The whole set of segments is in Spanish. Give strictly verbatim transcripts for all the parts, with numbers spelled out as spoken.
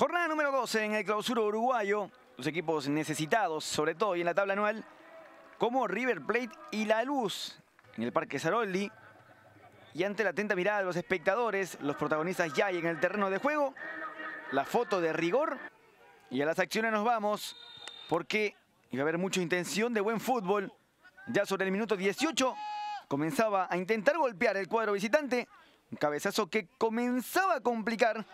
Jornada número doce en el Clausura uruguayo. Los equipos necesitados, sobre todo, y en la tabla anual, como River Plate y La Luz en el Parque Saroldi. Y ante la atenta mirada de los espectadores, los protagonistas ya hay en el terreno de juego. La foto de rigor. Y a las acciones nos vamos, porque iba a haber mucha intención de buen fútbol. Ya sobre el minuto dieciocho comenzaba a intentar golpear el cuadro visitante. Un cabezazo que comenzaba a complicar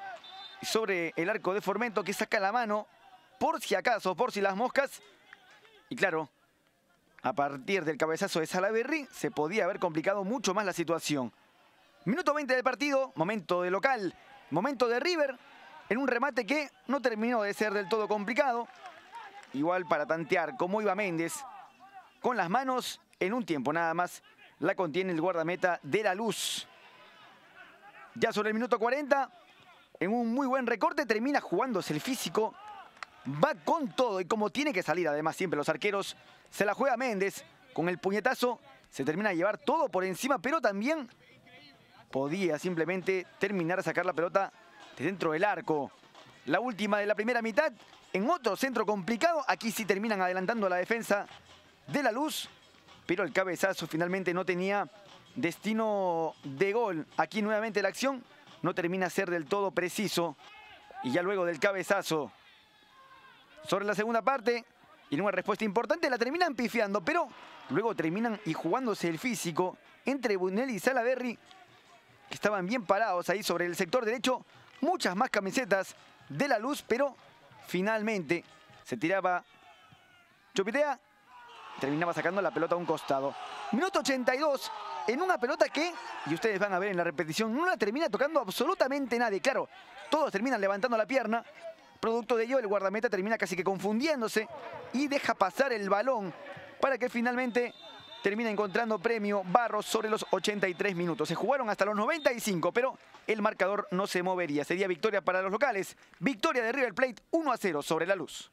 sobre el arco de Formento, que saca la mano por si acaso, por si las moscas. Y claro, a partir del cabezazo de Salaverri se podía haber complicado mucho más la situación. Minuto veinte del partido, momento de local, momento de River, en un remate que no terminó de ser del todo complicado. Igual para tantear cómo iba Méndez con las manos, en un tiempo nada más la contiene el guardameta de La Luz. Ya sobre el minuto cuarenta, en un muy buen recorte, termina jugándose el físico. Va con todo, y como tiene que salir además siempre los arqueros, se la juega Méndez. Con el puñetazo se termina de llevar todo por encima, pero también podía simplemente terminar de sacar la pelota de dentro del arco. La última de la primera mitad, en otro centro complicado. Aquí sí terminan adelantando a la defensa de La Luz, pero el cabezazo finalmente no tenía destino de gol. Aquí nuevamente la acción no termina de ser del todo preciso. Y ya luego del cabezazo, sobre la segunda parte, y una respuesta importante, la terminan pifiando, pero luego terminan y jugándose el físico entre Bunel y Salaverri, que estaban bien parados ahí sobre el sector derecho. Muchas más camisetas de La Luz, pero finalmente se tiraba Chopitea, terminaba sacando la pelota a un costado. Minuto ochenta y dos, en una pelota que, y ustedes van a ver en la repetición, no la termina tocando absolutamente nadie. Claro, todos terminan levantando la pierna. Producto de ello, el guardameta termina casi que confundiéndose y deja pasar el balón, para que finalmente termina encontrando premio Barros sobre los ochenta y tres minutos. Se jugaron hasta los noventa y cinco, pero el marcador no se movería. Sería victoria para los locales. Victoria de River Plate uno a cero sobre La Luz.